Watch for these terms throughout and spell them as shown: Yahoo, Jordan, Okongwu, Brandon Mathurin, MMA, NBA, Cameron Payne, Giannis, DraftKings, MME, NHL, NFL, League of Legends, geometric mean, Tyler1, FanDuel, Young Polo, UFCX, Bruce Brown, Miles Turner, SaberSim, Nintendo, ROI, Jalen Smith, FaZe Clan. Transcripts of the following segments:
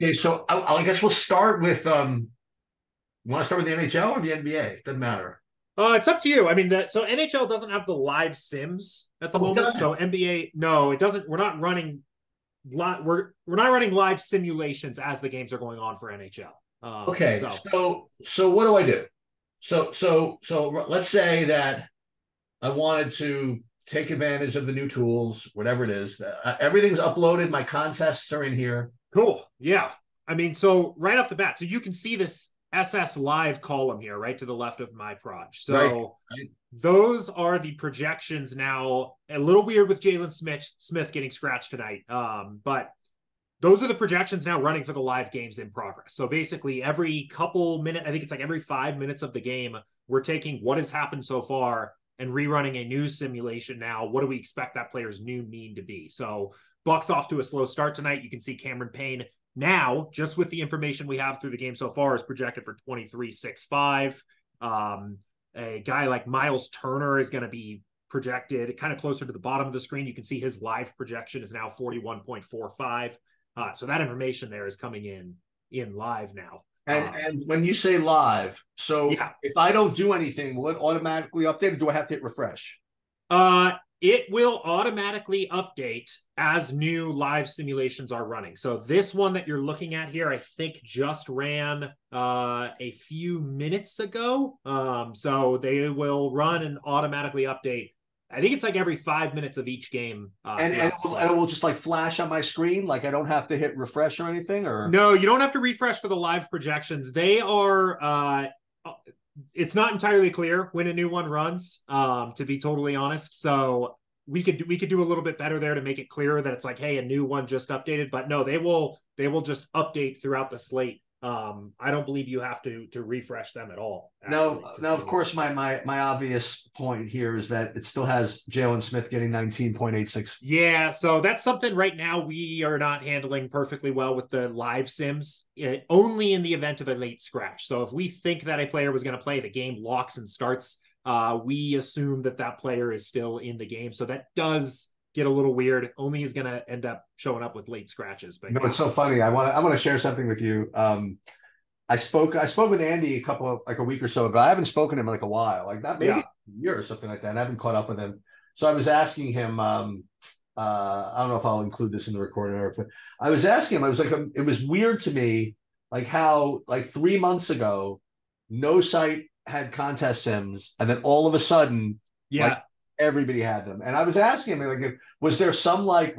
Okay, so I guess we'll start with you want to start with the NHL or the NBA? Doesn't matter. It's up to you. I mean, so NHL doesn't have the live sims at the moment. So NBA, no, it doesn't. We're not running we're not running live simulations as the games are going on for NHL. Okay, so what do I do? So let's say that I wanted to take advantage of the new tools, whatever it is. Everything's uploaded. My contests are in here. Cool. Yeah. I mean, so right off the bat, so you can see this SS Live column here, right to the left of my proj. So right. Those are the projections now. A little weird with Jalen Smith getting scratched tonight. But those are the projections now running for the live games in progress. So basically every couple minutes, I think it's like every 5 minutes of the game, we're taking what has happened so far and rerunning a new simulation now. What do we expect that player's new mean to be? So Bucks off to a slow start tonight. You can see Cameron Payne now, just with the information we have through the game so far, is projected for 23.65. A guy like Miles Turner is going to be projected kind of closer to the bottom of the screen. You can see his live projection is now 41.45. So that information there is coming in live now. And when you say live, so yeah. If I don't do anything, will it automatically update or do I have to hit refresh? It will automatically update as new live simulations are running. So this one that you're looking at here, I think just ran a few minutes ago. So they will run and automatically update. I think it's like every 5 minutes of each game. And it will just like flash on my screen. Like I don't have to hit refresh or anything, or no, you don't have to refresh for the live projections. They are, it's not entirely clear when a new one runs, to be totally honest. So we could do a little bit better there to make it clearer that it's like, hey, a new one just updated, but no, they will just update throughout the slate. I don't believe you have to refresh them at all. No, of course, my obvious point here is that it still has Jalen Smith getting 19.86. Yeah, so that's something right now we are not handling perfectly well with the live sims, only in the event of a late scratch. So if we think that a player was going to play, the game locks and starts, we assume that player is still in the game. So that does get a little weird. Only is going to end up showing up with late scratches. But no, it's so funny. I want to share something with you. I spoke with Andy a week or so ago. I haven't spoken to him in like a while, like that, maybe a year or something like that. And I haven't caught up with him. So I was asking him, I don't know if I'll include this in the recording, but I was asking him, I was like, it was weird to me, like how, like 3 months ago, no site had contest sims. And then all of a sudden, everybody had them. And I was asking him, like, was there some like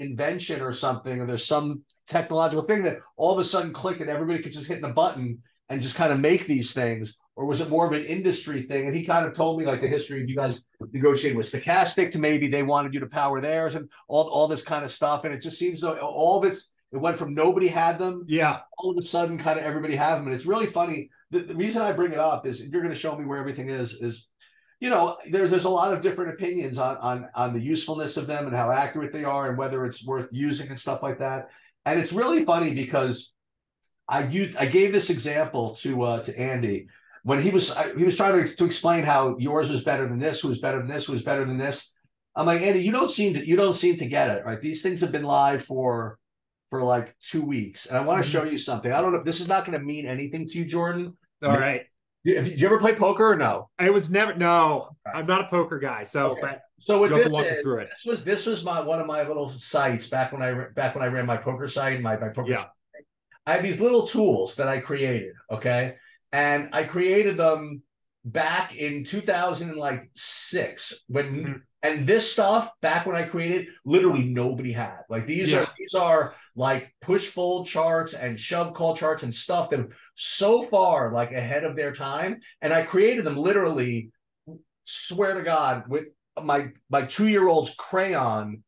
invention or something, or there's some technological thing that all of a sudden clicked and everybody could just hit the button and just kind of make these things, or was it more of an industry thing? And he kind of told me like the history of you guys negotiating with Stochastic to maybe they wanted you to power theirs and all this kind of stuff. And it just seems though all of it went from nobody had them. Yeah. All of a sudden kind of everybody had them. And it's really funny. The reason I bring it up is you're going to show me where everything is, you know, there's a lot of different opinions on the usefulness of them and how accurate they are and whether it's worth using and stuff like that. And it's really funny because I gave this example to Andy when he was trying to explain how yours was better than this, who's better than this, who's better than this. I'm like, Andy, you don't seem to get it, right? These things have been live for like 2 weeks, and I want to show you something. I don't know. This is not going to mean anything to you, Jordan. All right. Did you ever play poker or no? Okay. I'm not a poker guy. So, okay. This was one of my little sites back when I ran my poker site, my poker. Yeah. Site. I had these little tools that I created. Okay. And I created them back in 2006 and this stuff back when I created, literally nobody had like, these are like push fold charts and shove call charts and stuff that are so far like ahead of their time. And I created them literally, swear to God, with my 2-year-old's crayon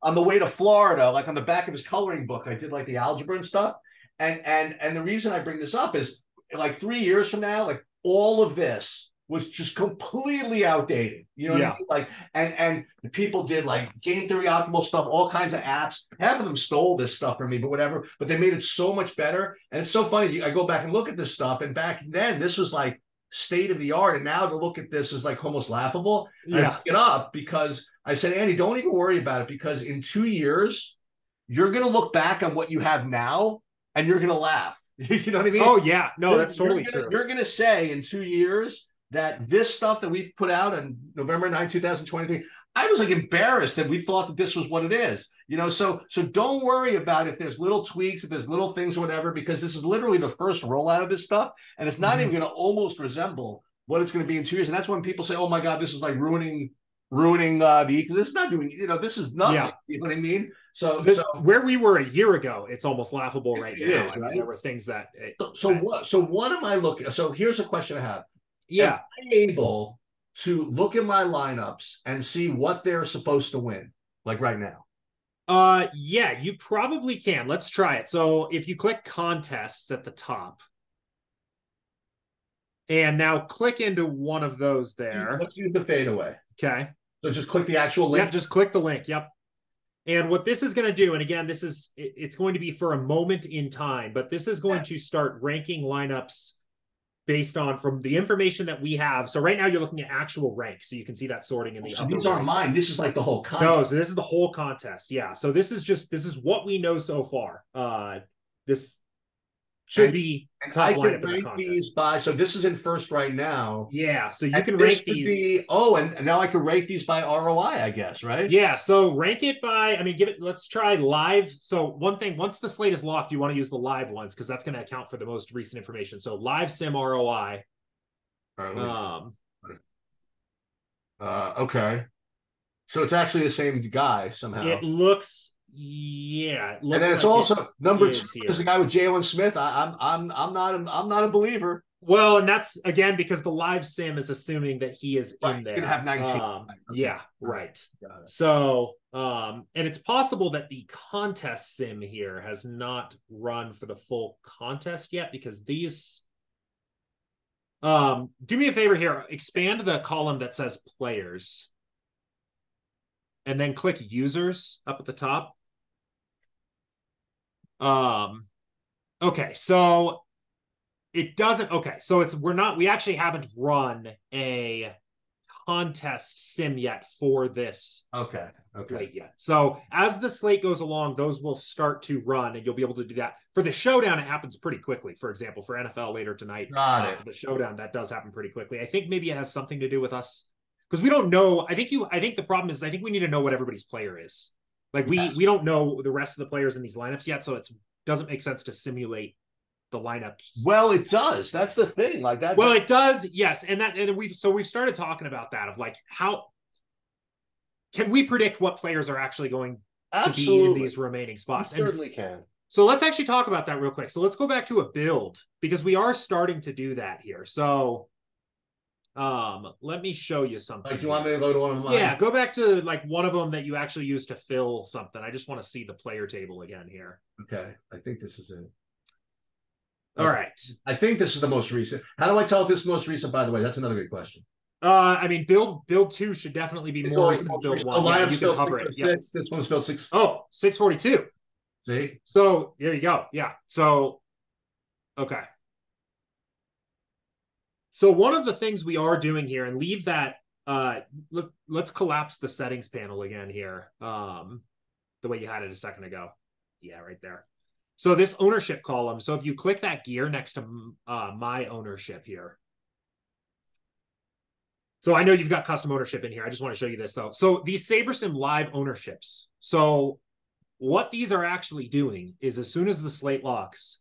on the way to Florida, like on the back of his coloring book, I did like the algebra and stuff. And the reason I bring this up is like 3 years from now, like all of this was just completely outdated, you know what I mean? Like, and people did like game theory optimal stuff, all kinds of apps. Half of them stole this stuff from me, but whatever. But they made it so much better, and it's so funny. I go back and look at this stuff, and back then this was like state of the art, and now to look at this is like almost laughable. Yeah. I pick it up because I said, Andy, don't even worry about it because in 2 years you're gonna look back on what you have now and you're going to laugh. You know what I mean? Oh, yeah. No, that's totally true. You're going to say in 2 years that this stuff that we put out on November 9, 2023, I was like embarrassed that we thought that this was what it is. You know, so don't worry about if there's little tweaks, if there's little things or whatever, because this is literally the first rollout of this stuff. And it's not even going to almost resemble what it's going to be in 2 years. And that's when people say, oh, my God, this is like ruining the ecosystem. It's not doing, you know, this is nothing. Yeah. You know what I mean? So where we were a year ago, it's almost laughable right now. Is, right? I mean, there were things that. So what am I looking? So here's a question I have. Yeah. Am I able to look at my lineups and see what they're supposed to win, like right now? Yeah, you probably can. Let's try it. So if you click contests at the top, and now click into one of those there. Let's use the fadeaway. Okay. So just click the actual link. Yep, just click the link. Yep. And what this is going to do, and again, it's going to be for a moment in time, but this is going to start ranking lineups based on from the information that we have. So right now you're looking at actual ranks. So you can see that sorting in the upper. So these aren't mine. This is like the whole contest. No, so this is the whole contest. Yeah. So this is what we know so far. This should be top lineup of the contest. These by, so this is in first right now. Yeah. So you can rank these. And now I can rank these by ROI, I guess, right? Yeah. So rank it by, let's try live. So one thing, once the slate is locked, you want to use the live ones because that's going to account for the most recent information. So live sim ROI. Okay. So it's actually the same guy somehow. It looks. Yeah, and then it's like also number 2 is the guy with Jalen Smith. I'm not a believer. Well, and that's again because the live sim is assuming that he is in there. He's gonna have 19. Yeah, right. So, and it's possible that the contest sim here has not run for the full contest yet because these. Do me a favor here. Expand the column that says players, and then click users up at the top. Okay, so it doesn't. Okay, so it's we actually haven't run a contest sim yet for this. Okay. Slate yet. So as the slate goes along, those will start to run, and you'll be able to do that for the showdown. It happens pretty quickly. For example, for NFL later tonight, for the showdown that does happen pretty quickly. I think maybe it has something to do with us because we don't know. I think the problem is I think we need to know what everybody's player is. Like we don't know the rest of the players in these lineups yet, so it doesn't make sense to simulate the lineups. Well, it does. That's the thing. Like that. Well, it does. Yes, and we've started talking about that of like how can we predict what players are actually going to be in these remaining spots? We certainly can. So let's actually talk about that real quick. So let's go back to a build because we are starting to do that here. So. Let me show you something. Like, you want me to go to one of mine? Yeah, go back to like one of them that you actually used to fill something. I just want to see the player table again here. Okay, I think this is it. All right. I think this is the most recent. How do I tell if this is the most recent, by the way? That's another good question. Build 2 should definitely be more recent than build 1. Oh, yeah, you can cover it. Yep. This one's build 6. Oh, 642. See? So, there you go. Yeah. So, okay. So one of the things we are doing here, and leave that, let's collapse the settings panel again here, the way you had it a second ago. Yeah, right there. So this ownership column, so if you click that gear next to my ownership here. So I know you've got custom ownership in here. I just want to show you this though. So these SaberSim live ownerships. So what these are actually doing is as soon as the slate locks,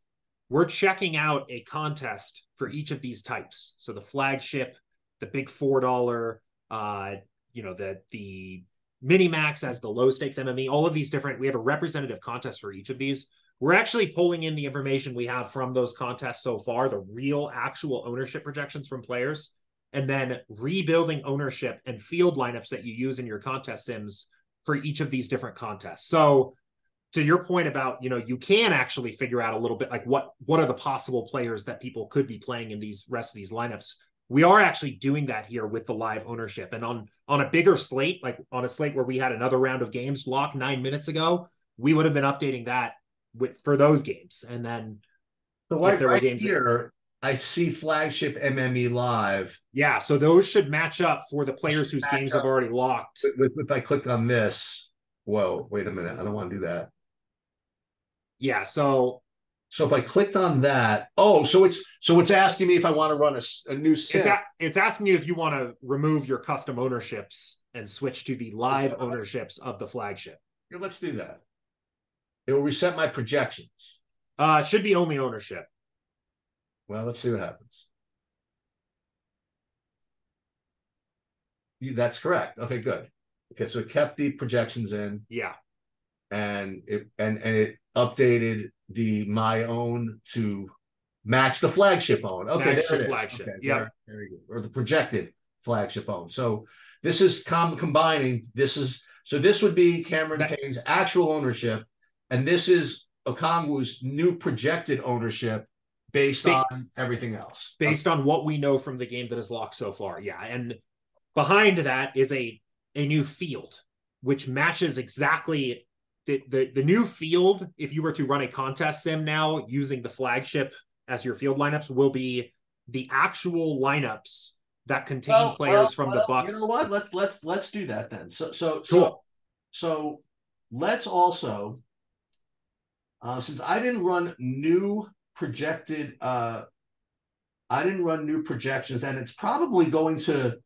we're checking out a contest for each of these types. So the flagship, the big $4, the mini max as the low stakes MMA, all of these different, we have a representative contest for each of these. We're actually pulling in the information we have from those contests so far, the real actual ownership projections from players, and then rebuilding ownership and field lineups that you use in your contest sims for each of these different contests. So to your point about, you can actually figure out a little bit like what are the possible players that people could be playing in these rest of these lineups. We are actually doing that here with the live ownership. And on a bigger slate, like on a slate where we had another round of games locked 9 minutes ago, we would have been updating that for those games. And then I see flagship MME live. Yeah. So those should match up for the players whose games have already locked. If I click on this, whoa, wait a minute. I don't want to do that. Yeah, so So if I clicked on that, so it's asking me if I want to run a new sim. It's asking you if you want to remove your custom ownerships and switch to the live ownerships of the flagship. Yeah, let's do that. It will reset my projections. Should be only ownership. Well, let's see what happens. That's correct. Okay, good. Okay, so it kept the projections in. Yeah. And it updated my own to match the flagship own. Okay, there it is. Flagship. Okay, yeah. Very good. Or the projected flagship own. So this is combining. This would be Cameron Payne's actual ownership, and this is Okongwu's new projected ownership based on everything else. Based on what we know from the game that is locked so far. Yeah. And behind that is a new field, which matches exactly the new field. If you were to run a contest sim now using the flagship as your field lineups, will be the actual lineups that contain players from the Bucks. You know what? Let's do that then. Cool. So let's also, since I didn't run new projected, I didn't run new projections, and it's probably going to.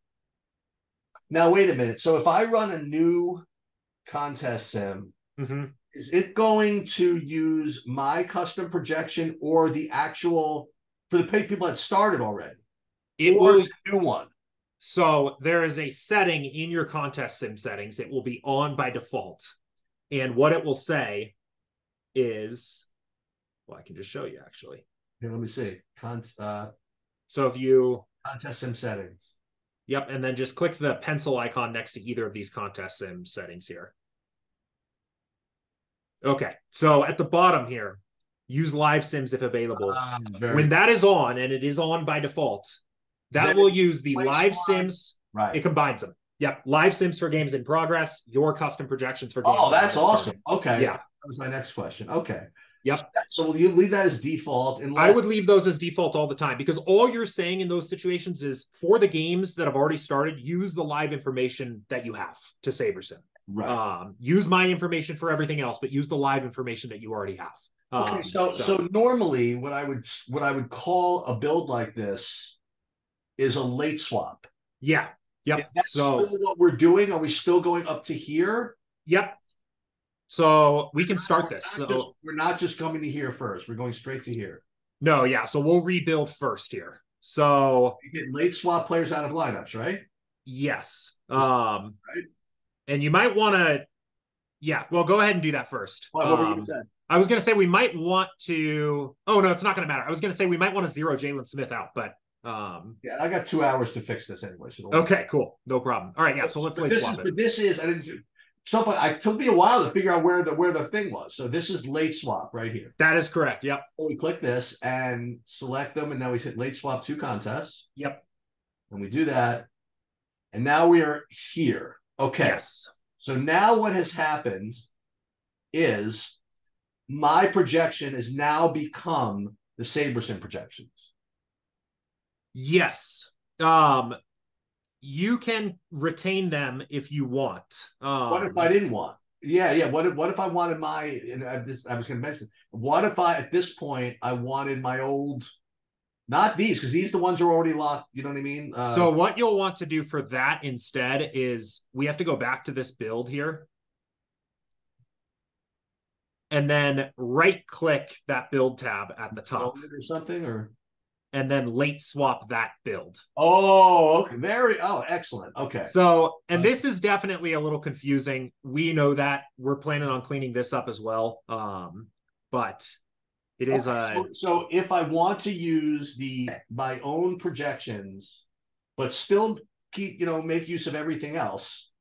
Now wait a minute. So if I run a new contest sim. Mm-hmm. Is it going to use my custom projection or the actual for the people that started already? It will do one. So there is a setting in your contest sim settings. It will be on by default. And what it will say is, well, I can just show you actually. Here, let me see. So if you contest sim settings. Yep. And then just click the pencil icon next to either of these contest sim settings here. Okay, so at the bottom here, use live sims if available. When that is on, and it is on by default, that will use the live sims. Right. It combines them. Yep, live sims for games in progress, your custom projections for games. Oh, that's awesome. Okay. Yeah. That was my next question. Okay. Yep. So will you leave that as default? And I would leave those as default all the time, because all you're saying in those situations is for the games that have already started, use the live information that you have to SaberSim. Right. Use my information for everything else, but use the live information that you already have. Okay, so normally what I would call a build like this is a late swap. Yeah. Yep. If that's still what we're doing. Are we still going up to here? Yep. So we can start this. We're not just coming to here first. We're going straight to here. No, yeah. So we'll rebuild first here. So you get late swap players out of lineups, right? Yes. Right. And you might want to, well, go ahead and do that first. What were you going to say? I was going to say we might want to, it's not going to matter. I was going to say we might want to zero Jalen Smith out, but. I got 2 hours to fix this anyway. So okay, cool. No problem. All right, yeah, so let's late swap it. It took me a while to figure out where the thing was. So this is late swap right here. That is correct, yep. So we click this and select them, and now we hit late swap to contests. Yep. And we do that. And now we are here. Okay, yes. So now what has happened is my projection has now become the SaberSim projections. Yes. You can retain them if you want. What if I didn't want? Yeah. What if I wanted my, I was going to mention, what if at this point, I wanted my old, not these, because these are the ones that are already locked. You know what I mean? So what you'll want to do for that instead is we have to go back to this build here. And then right-click that build tab at the top. Or something, or? And then late swap that build. Oh, okay. Excellent. Okay. So, and this is definitely a little confusing. We know that. We're planning on cleaning this up as well. But... It is so if I want to use my own projections, but still keep make use of everything else,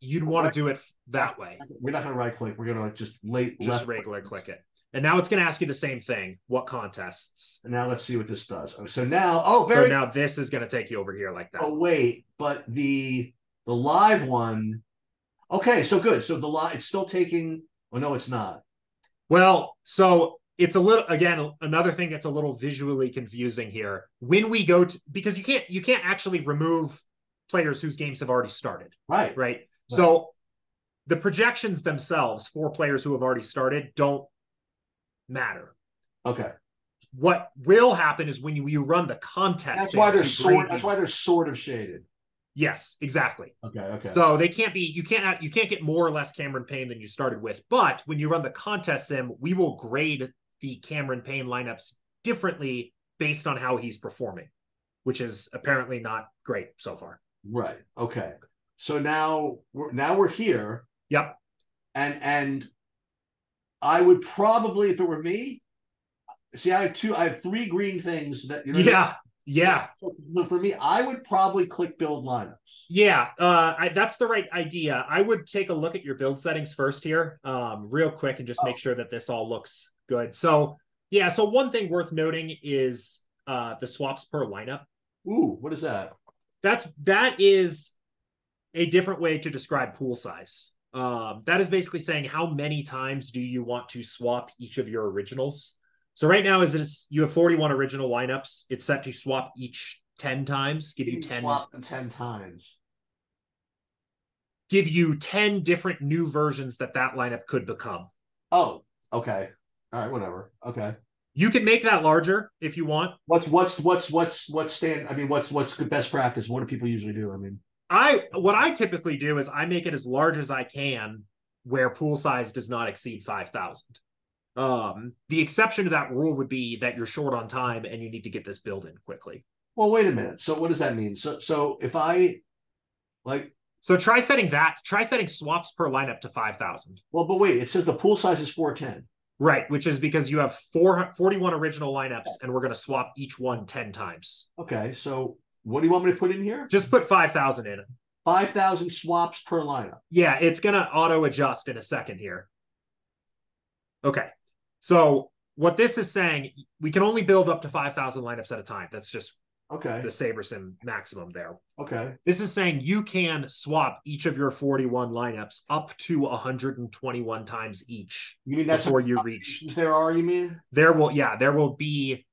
you'd want to do it that way. We're not going to right click. We're going to just regular click it. And now it's going to ask you the same thing. What contests? And now let's see what this does. So now, so now this is going to take you over here like that. Oh wait, but the live one. Okay, so good. So the live it's still taking. Oh no, it's not. Well, so. It's a little, again, another thing that's a little visually confusing here. When we go to, because you can't actually remove players whose games have already started. Right. So the projections themselves for players who have already started don't matter. Okay. What will happen is when you run the contest. That's why they're sort of shaded. Yes, exactly. Okay. Okay. So they can't be. You can't get more or less Cameron Payne than you started with. But when you run the contest sim, we will grade the Cameron Payne lineups differently based on how he's performing, which is apparently not great so far. Right. Okay. So now we're here. Yep. And I would probably, if it were me, see, I have three green things that, you know. Yeah. Yeah. For me, I would probably click build lineups. Yeah. That's the right idea. I would take a look at your build settings first here, real quick, and just make sure that this all looks good. So yeah. So one thing worth noting is the swaps per lineup. Ooh, what is that? That is a different way to describe pool size. That is basically saying how many times do you want to swap each of your originals. So right now you have 41 original lineups. It's set to swap each 10 times, give you 10 swap 10 times. Give you 10 different new versions that lineup could become. Oh, okay. All right, whatever. Okay. You can make that larger if you want. What's good best practice? What do people usually do? What I typically do is I make it as large as I can where pool size does not exceed 5,000. The exception to that rule would be that you're short on time and you need to get this build in quickly. Well, wait a minute. So what does that mean? So if I like... So try setting swaps per lineup to 5,000. Well, but wait, it says the pool size is 410. Right, which is because you have 41 original lineups and we're going to swap each one 10 times. Okay, so... What do you want me to put in here? Just put 5,000 in. 5,000 swaps per lineup. Yeah, it's going to auto-adjust in a second here. Okay. So what this is saying, we can only build up to 5,000 lineups at a time. That's just the SaberSim maximum there. Okay. This is saying you can swap each of your 41 lineups up to 121 times each. You mean that's before you reach? There are, you mean? There will be...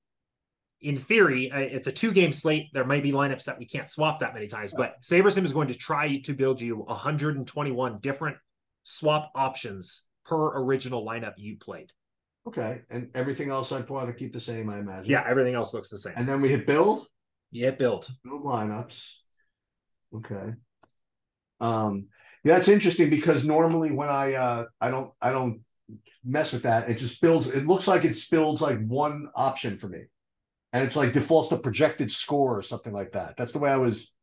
In theory, it's a two-game slate. There may be lineups that we can't swap that many times, but SaberSim is going to try to build you 121 different swap options per original lineup you played. Okay, and everything else I'd want to keep the same, I imagine. Yeah, everything else looks the same. And then we hit build? Yeah, build. Build lineups. Okay. That's interesting because normally when I don't mess with that, it just builds. It looks like it builds like one option for me. And it's like defaults to projected score or something like that. That's the way I was.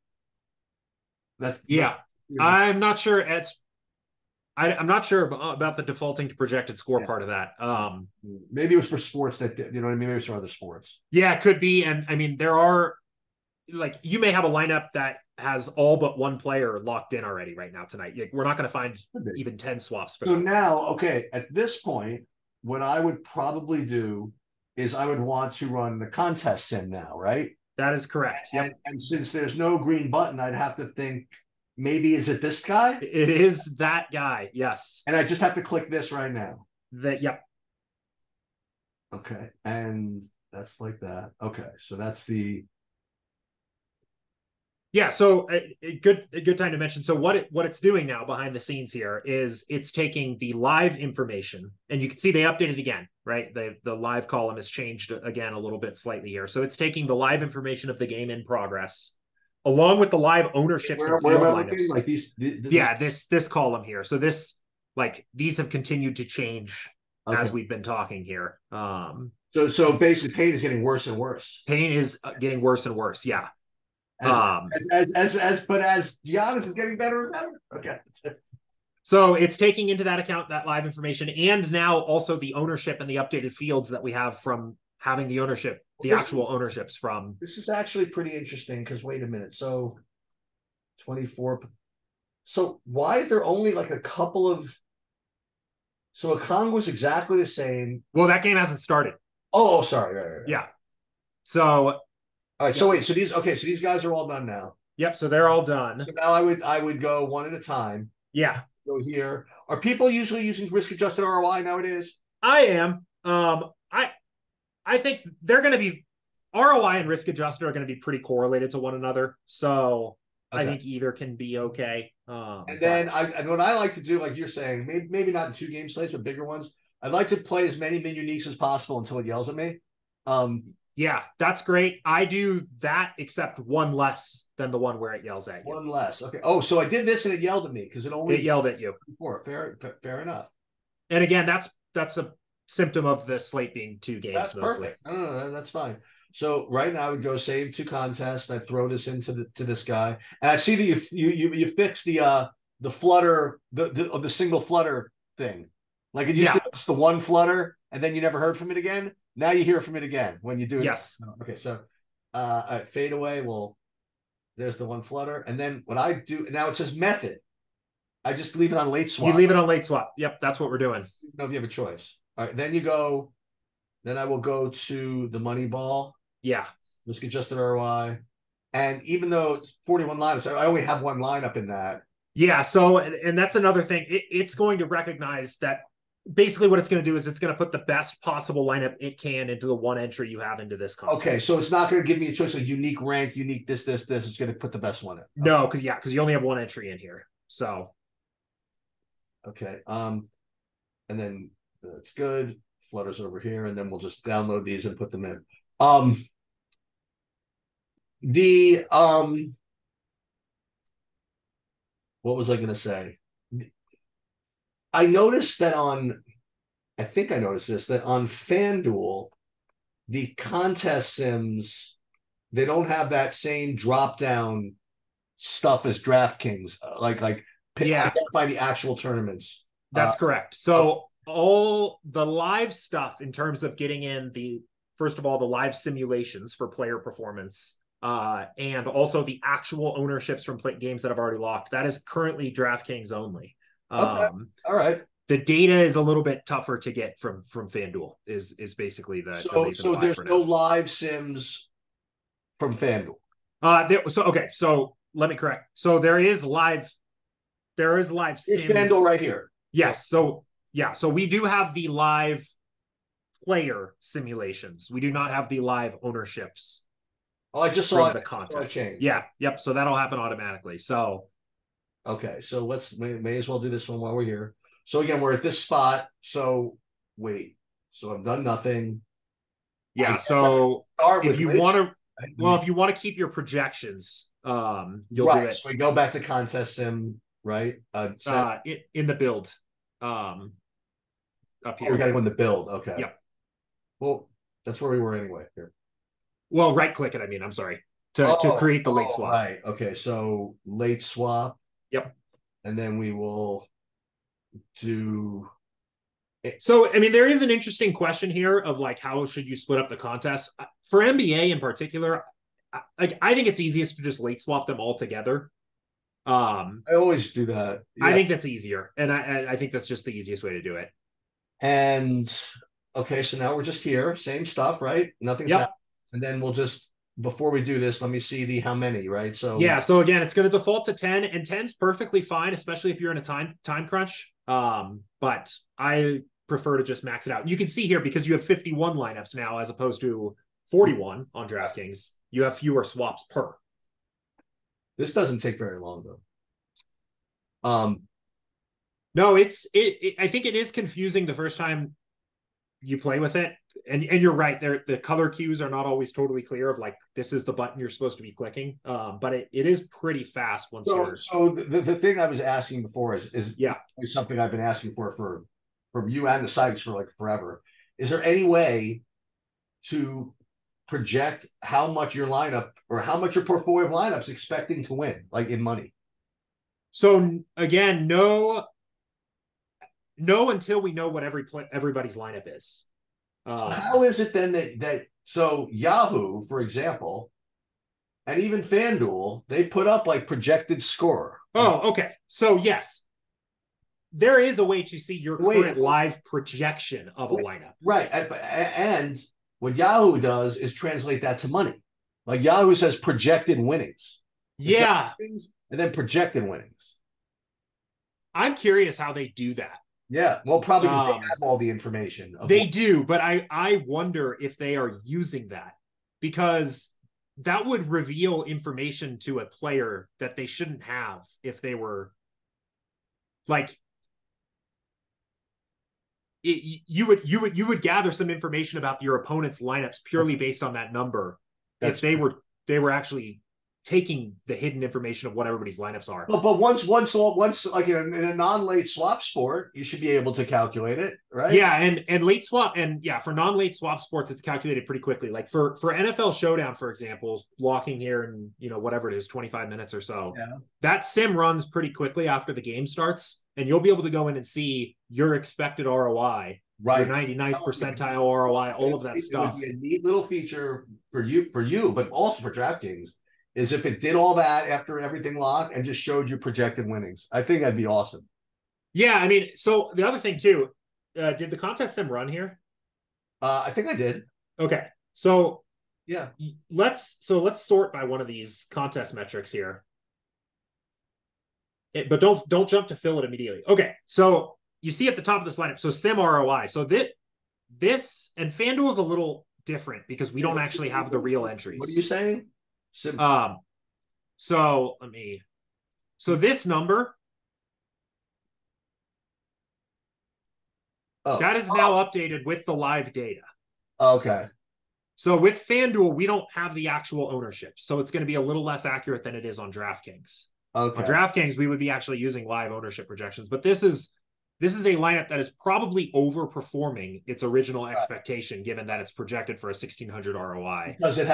I'm not sure. I'm not sure about the defaulting to projected score part of that. Maybe it was for sports that, you know what I mean? Maybe it's for other sports. Yeah, it could be. And I mean, there are like, you may have a lineup that has all but one player locked in already right now tonight. Like, we're not going to find even 10 swaps. For at this point, what I would probably do is I would want to run the contest sim now, right? That is correct. Yep. And since there's no green button, I'd have to think, maybe is it this guy? It is that guy, yes. And I just have to click this right now? Yep. Okay, and that's like that. Okay, so that's the... Yeah, so a good time to mention. So what it's doing now behind the scenes here is it's taking the live information, and you can see they updated again, right? The live column has changed again a little bit slightly here. So it's taking the live information of the game in progress, along with the live ownerships. This column here. So this, like, these have continued to change as we've been talking here. So basically, Payne is getting worse and worse. Payne is getting worse and worse. Yeah. But as Giannis is getting better and better. Okay. So it's taking into that account that live information and now also the ownership and the updated fields that we have from having the ownership, ownerships from. This is actually pretty interesting because wait a minute. So 24. So why is there only like a couple of. So Akong was exactly the same. Well, that game hasn't started. Oh, sorry. Right. Yeah. So. All right, so wait, so these guys are all done now. Yep, so they're all done. So now I would go one at a time. Yeah. Go here. Are people usually using risk-adjusted ROI nowadays? I am. I think they're going to be – ROI and risk-adjusted are going to be pretty correlated to one another. So I think either can be okay. And then what I like to do, like you're saying, maybe not in two-game slates, but bigger ones, I'd like to play as many min uniques as possible until it yells at me. Yeah, that's great. I do that except one less than the one where it yells at you. One less. Okay. Oh, so I did this and it yelled at me because it yelled at you before. Fair enough. And again, that's a symptom of the slate being two games that's mostly. Perfect. No, that's fine. So right now I would go save to contest. I throw this into this guy, and I see that you fixed the flutter the single flutter thing. Like it used to be just the one flutter, and then you never heard from it again. Now you hear from it again when you do it. Yes. Okay, so all right, fade away. Well, there's the one flutter. And then what I do, now it says method. I just leave it on late swap. You leave it on late swap. Yep, that's what we're doing. You know if you have a choice. All right, then I will go to the money ball. Yeah. Risk adjusted ROI. And even though it's 41 lineups, I only have one lineup in that. Yeah, so, and that's another thing. It's going to recognize that. Basically what it's going to do is it's going to put the best possible lineup it can into the one entry you have into this contest. Okay, so it's not going to give me a choice of unique rank, unique this. It's going to put the best one in. Okay. No, because you only have one entry in here. So. Okay. And then that's good. Flutters over here, and then we'll just download these and put them in. What was I going to say? I noticed that on FanDuel, the contest sims, they don't have that same drop-down stuff as DraftKings, identify the actual tournaments. That's correct. So all the live stuff in terms of getting in the live simulations for player performance, and also the actual ownerships from games that have already locked, that is currently DraftKings only. Okay. All right. The data is a little bit tougher to get from FanDuel is basically the reason why. So there's no live sims from FanDuel. So let me correct. So there is live sims. It's FanDuel right here. Yes. So we do have the live player simulations. We do not have the live ownerships. Oh, I just saw the contest. Yeah. Yep. So that'll happen automatically. So. Okay, so may as well do this one while we're here. So again, we're at this spot. So wait, so I've done nothing. Yeah. So if you want to keep your projections, you'll do it. So we go back to contest sim, right? In the build, up here. We got to go in the build. Okay. Yep. Well, that's where we were anyway. Here. Well, right click it. I mean, I'm sorry to create the late swap. Right. Okay. So late swap. Yep. And then we will do it. So, I mean, there is an interesting question here of like, how should you split up the contest? For NBA in particular, I think it's easiest to just late swap them all together. I always do that. Yeah. I think that's easier. And I think that's just the easiest way to do it. And okay, so now we're just here. Same stuff, right? Nothing's happened. And then we'll just... Before we do this, let me see the how many, right? So yeah, so again, it's going to default to 10, and 10's perfectly fine, especially if you're in a time crunch. But I prefer to just max it out. You can see here because you have 51 lineups now as opposed to 41 on DraftKings. You have fewer swaps per. This doesn't take very long though. No, I think it is confusing the first time you play with it. And you're right, the color cues are not always totally clear of like, this is the button you're supposed to be clicking. But it is pretty fast once you're... So the thing I was asking before is something I've been asking for from you and the sites for like forever. Is there any way to project how much your lineup or how much your portfolio of lineups expecting to win, like in money? So again, no until we know what everybody's lineup is. So how is it then that Yahoo, for example, and even FanDuel, they put up like projected score. Oh, okay. So yes, there is a way to see your current live projection of a lineup. Right. And what Yahoo does is translate that to money. Like Yahoo says projected winnings. Yeah. And then projected winnings. I'm curious how they do that. Yeah, well, probably because they have all the information. But I wonder if they are using that because that would reveal information to a player that they shouldn't have if they were like you would gather some information about your opponent's lineups purely based on that number. If they were actually taking the hidden information of what everybody's lineups are. But once like in a non-late swap sport, you should be able to calculate it, right? Yeah, and late swap, and yeah, for non-late swap sports, it's calculated pretty quickly. Like for NFL Showdown, for example, blocking here and whatever it is, 25 minutes or so. Yeah. That sim runs pretty quickly after the game starts, and you'll be able to go in and see your expected ROI. Right, your 99th percentile ROI, all of that stuff. It would be a neat little feature for you, but also for DraftKings, is if it did all that after everything locked and just showed you projected winnings. I think that'd be awesome. Yeah, I mean, so the other thing too, did the contest sim run here? I think I did. Okay, so yeah, let's sort by one of these contest metrics here. But don't jump to fill it immediately. Okay, so. You see at the top of this lineup, so sim ROI. So this and FanDuel is a little different because we don't actually have the real entries. What are you saying? Sim. So this number that is now updated with the live data. Okay. So with FanDuel, we don't have the actual ownership, so it's going to be a little less accurate than it is on DraftKings. Okay. On DraftKings, we would be actually using live ownership projections, but this is a lineup that is probably overperforming its original expectation, given that it's projected for a 1,600 ROI. Because it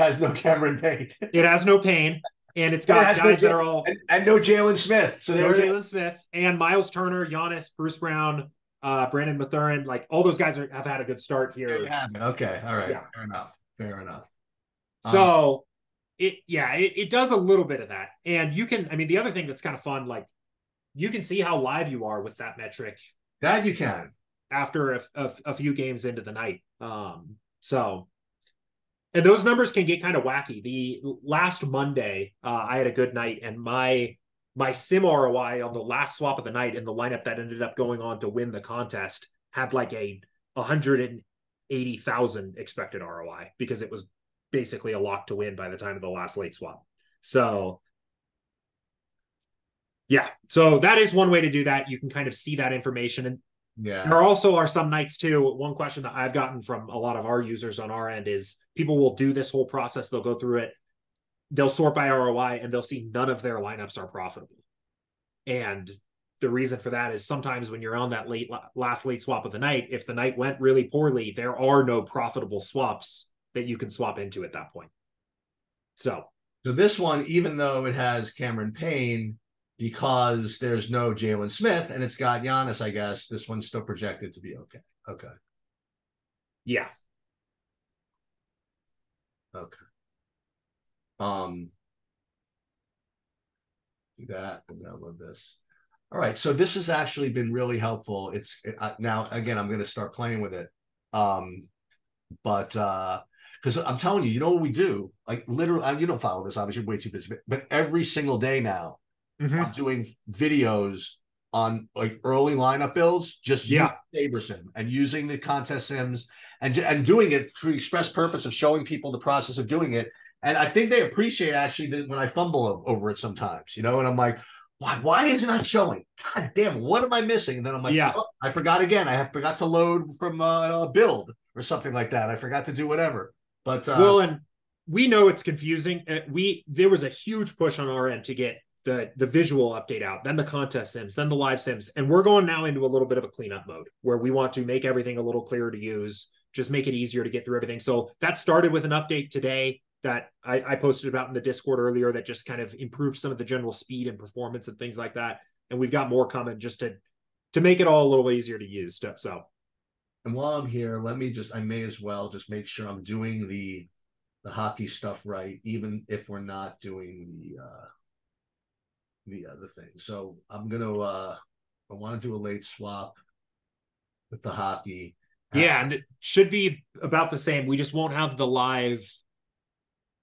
has no Cameron Payne. It has no Payne, and it's got guys that are all... And no Jalen Smith. So no Jalen Smith, and Miles Turner, Giannis, Bruce Brown, Brandon Mathurin. Like, all those guys have had a good start here. They haven't. Okay, all right. Yeah. Fair enough. So, it does a little bit of that. And you can... I mean, the other thing that's kind of fun, like, you can see how live you are with that metric. That you can. After a few games into the night. And those numbers can get kind of wacky. The last Monday, I had a good night, and my sim ROI on the last swap of the night in the lineup that ended up going on to win the contest had like a 180,000 expected ROI because it was basically a lock to win by the time of the last late swap. So... yeah, so that is one way to do that. You can kind of see that information. And there also are some nights, too. One question that I've gotten from a lot of our users on our end is people will do this whole process. They'll go through it. They'll sort by ROI, and they'll see none of their lineups are profitable. And the reason for that is sometimes when you're on that last late swap of the night, if the night went really poorly, there are no profitable swaps that you can swap into at that point. So this one, even though it has Cameron Payne, because there's no Jalen Smith and it's got Giannis, I guess this one's still projected to be okay. Okay. Yeah. Okay. Do that and download this. All right. So this has actually been really helpful. Now again, I'm going to start playing with it. Because I'm telling you, what we do? Like literally, you don't follow this, obviously, you're way too busy, but every single day now, I'm doing videos on like early lineup builds, just SaberSim and using the contest sims and doing it through the express purpose of showing people the process of doing it. And I think they appreciate actually that when I fumble over it sometimes, and I'm like, why is it not showing? God damn, what am I missing? And then I'm like, I forgot again. I forgot to load from a build or something like that. I forgot to do whatever. But we know it's confusing. There was a huge push on our end to get the visual update out, then the contest sims, then the live sims. And we're going now into a little bit of a cleanup mode where we want to make everything a little clearer to use, just make it easier to get through everything. So that started with an update today that I posted about in the Discord earlier that just kind of improved some of the general speed and performance and things like that. And we've got more coming just to make it all a little easier to use. So, and while I'm here, I may as well just make sure I'm doing the hockey stuff right, even if we're not doing the other thing. So I'm going to, I want to do a late swap with the hockey. And it should be about the same. We just won't have the live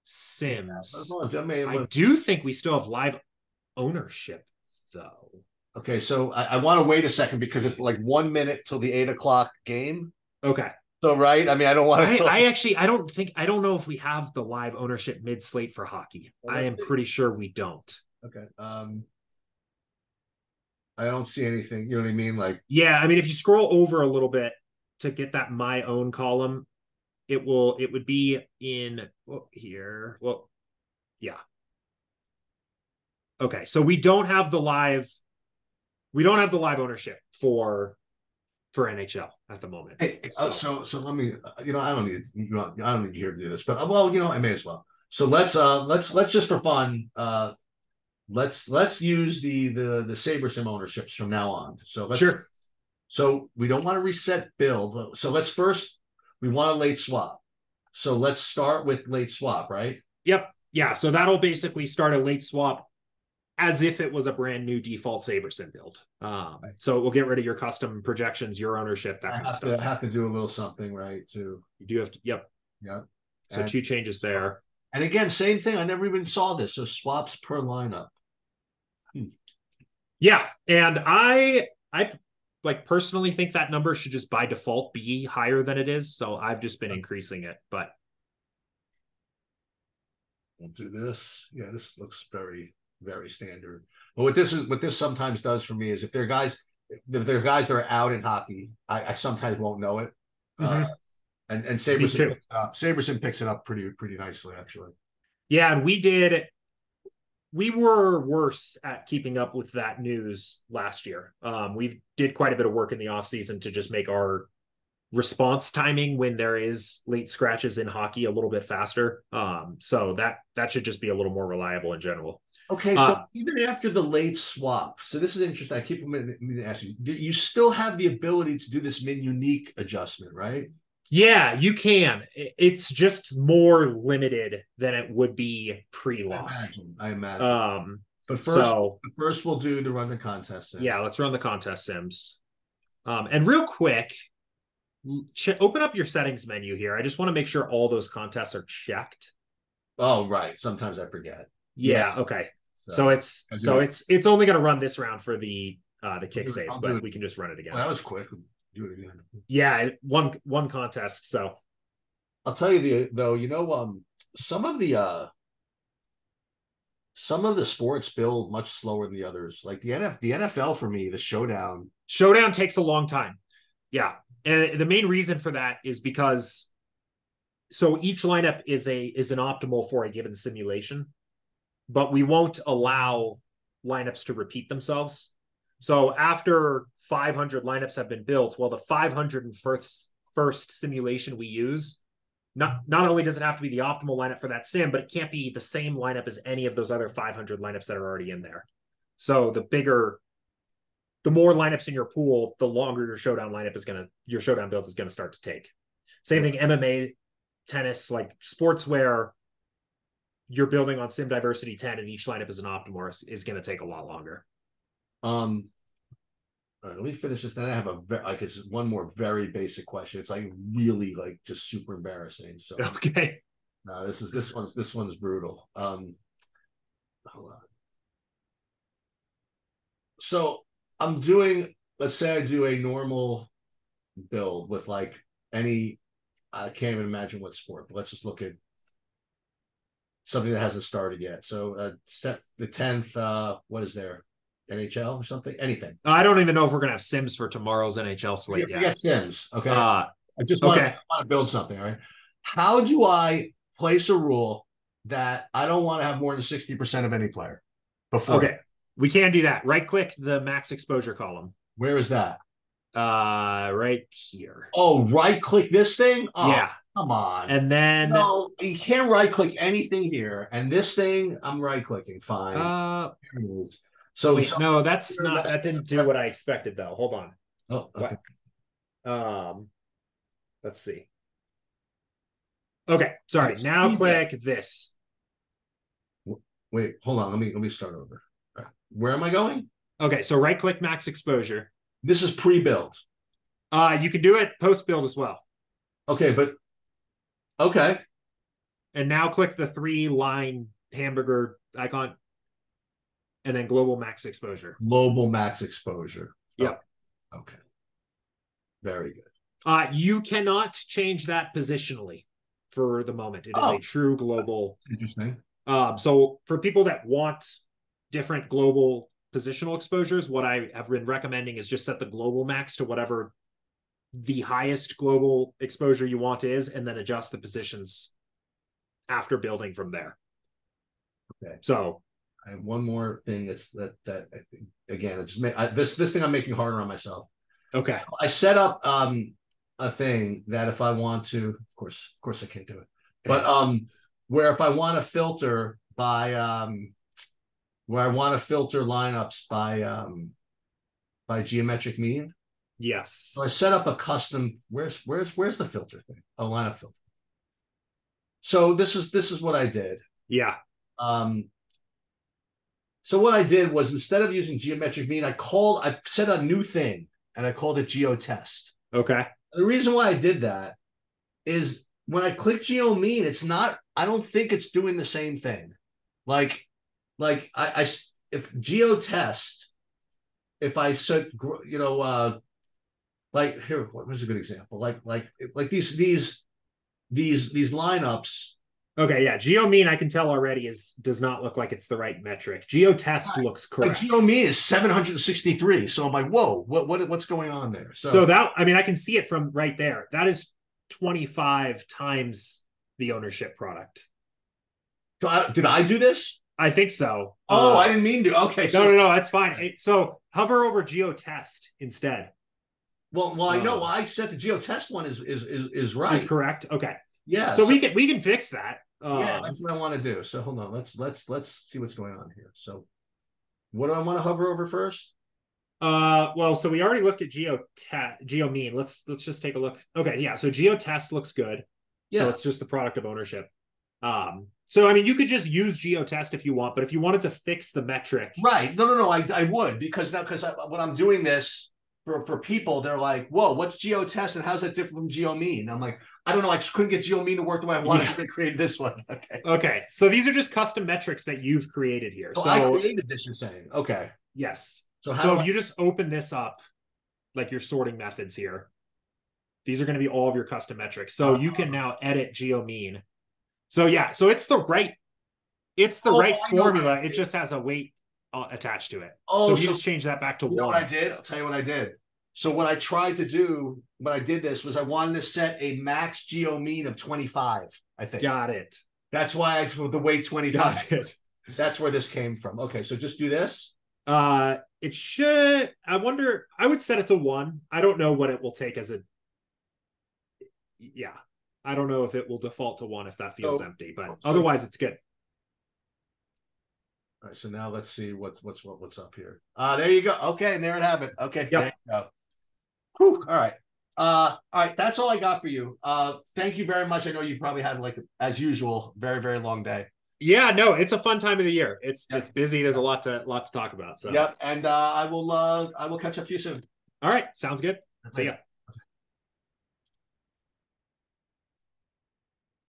sims. I do think we still have live ownership though. Okay. So I want to wait a second because it's like 1 minute till the 8 o'clock game. Okay. So, right. I mean, I don't want to. I don't know if we have the live ownership mid slate for hockey. I am pretty sure we don't. Okay. I don't see anything. You know what I mean? Like, yeah, I mean, if you scroll over a little bit to get that my own column, it would be in here. Well, yeah. Okay, so we don't have the live ownership for NHL at the moment. Hey, so let me. I don't need you here to do this, but I may as well. So let's just for fun. Let's use the SaberSim ownerships from now on. So sure. So we don't want to reset build. So we want a late swap. So let's start with late swap, right? Yep. Yeah. So that'll basically start a late swap as if it was a brand new default SaberSim build. Right. So we'll get rid of your custom projections, your ownership, that kind of stuff. I have to do a little something, right? Too. You do have to. Yep. Yep. So two changes there. And again, same thing. I never even saw this. So swaps per lineup. Yeah, and I like personally think that number should just by default be higher than it is. So I've just been increasing it, but we'll do this. Yeah, this looks very, very standard. But what this sometimes does for me is if there are guys that are out in hockey, I sometimes won't know it. Mm-hmm. And SaberSim picks it up pretty nicely, actually. Yeah, and we were worse at keeping up with that news last year. We did quite a bit of work in the offseason to just make our response timing when there is late scratches in hockey a little bit faster. So that should just be a little more reliable in general. Okay, so even after the late swap, so this is interesting. I keep meaning to ask you, do you still have the ability to do this min-unique adjustment, right? Yeah, you can. It's just more limited than it would be pre-launch. I imagine. But first we'll do the run the contest sims. Yeah, let's run the contest sims. And real quick, open up your settings menu here. I just want to make sure all those contests are checked. Oh, right. Sometimes I forget. Yeah. Okay. So it's only going to run this round for the kick save, but we can just run it again. Well, that was quick. Do it again. Yeah, one contest. So I'll tell you some of the sports build much slower than the others. Like the NFL for me, the showdown takes a long time. Yeah, and the main reason for that is because so each lineup is an optimal for a given simulation, but we won't allow lineups to repeat themselves. So after 500 lineups have been built, well, the 501st simulation we use, not only does it have to be the optimal lineup for that sim, but it can't be the same lineup as any of those other 500 lineups that are already in there. So the more lineups in your pool, the longer your your showdown build is going to start to take. Same thing, MMA, tennis, like sports where you're building on sim diversity 10 and each lineup is an optimal is going to take a lot longer. All right, let me finish this. Then I have it's one more very basic question. It's really just super embarrassing. So okay, no, this one's brutal. Hold on. So I'm doing. Let's say I do a normal build with any. I can't even imagine what sport, but let's just look at something that hasn't started yet. So the 10th. What is there? NHL or something? Anything. I don't even know if we're going to have Sims for tomorrow's NHL slate. Yeah, forget Sims. Okay. I want to build something. All right. How do I place a rule that I don't want to have more than 60% of any player before? Okay. We can do that. Right click the max exposure column. Where is that? Right here. Oh, right click this thing? Oh, yeah. Come on. And then you can't right click anything here. And this thing, I'm right clicking. Fine. Here it is. So wait, no, that's not. That didn't do what I expected, though. Hold on. Oh, okay. Let's see. Okay, sorry. Now click this. Wait, hold on. Let me start over. Where am I going? Okay, so right click max exposure. This is pre-build. You can do it post-build as well. Okay, okay. And now click the three-line hamburger icon. And then global max exposure. Global max exposure. Yep. Oh, okay. Very good. You cannot change that positionally for the moment. It is a true global. Interesting. So for people that want different global positional exposures, what I have been recommending is just set the global max to whatever the highest global exposure you want is, and then adjust the positions after building from there. Okay. So I have one more thing that I think, again, it's this thing I'm making harder on myself. Okay. I set up a thing that if I want to, of course I can't do it, but where if I want to filter by where I want to filter lineups by geometric mean. Yes. So I set up a custom. Where's the filter thing? A lineup filter. So this is what I did. Yeah. So what I did was, instead of using geometric mean, I set a new thing and I called it GeoTest. Okay. The reason why I did that is when I click geo mean, it's not, I don't think it's doing the same thing. Like if GeoTest, if I said, you know, like here, what was a good example? Like these lineups. Okay, yeah. Geo mean, I can tell already, does not look like it's the right metric. GeoTest looks correct. Like geo mean is 763. So I'm like, whoa, what's going on there? So that, I mean, I can see it from right there. That is 25 times the ownership product. Did I do this? I think so. Oh, I didn't mean to. Okay. No, that's fine. So hover over GeoTest instead. Well, I know. I said the GeoTest one is right. Is correct. Okay. Yeah. So we can fix that. Yeah, that's what I want to do. So hold on. Let's see what's going on here. So what do I want to hover over first? Well, so we already looked at geo mean. Let's just take a look. Okay, yeah. So GeoTest looks good. Yeah. So it's just the product of ownership. So I mean, you could just use GeoTest if you want, but if you wanted to fix the metric, right? No. I would, because when I'm doing this. For people, they're like, whoa, what's GeoTest and how's that different from geo mean? I'm like, I don't know. I just couldn't get geo mean to work the way I wanted to create this one. Okay. So these are just custom metrics that you've created here. So I created this, you're saying. Okay. Yes. So if you just open this up, like your sorting methods here, these are going to be all of your custom metrics. So you can now edit geo mean. So yeah, so it's the right, formula. It just has a weight attached to it. Oh, so you just change that back to one. You know what I did? I'll tell you what I did. So what I tried to do when I did this was I wanted to set a max geo mean of 25, I think. Got it. That's why the weight 25. Got it. That's where this came from. Okay, so just do this. It should, I wonder, I would set it to 1. I don't know what it will take as a, yeah. I don't know if it will default to 1 if that field's empty, but otherwise it's good. All right, so now let's see what's up here. There you go. Okay, and there it happened. Okay, yep. There you go. Whew, all right. All right, that's all I got for you. Thank you very much. I know you probably had, like, as usual, very, very long day. Yeah, no, it's a fun time of the year. It's busy. There's a lot to talk about. So. Yep, and I will catch up to you soon. All right, sounds good. See ya.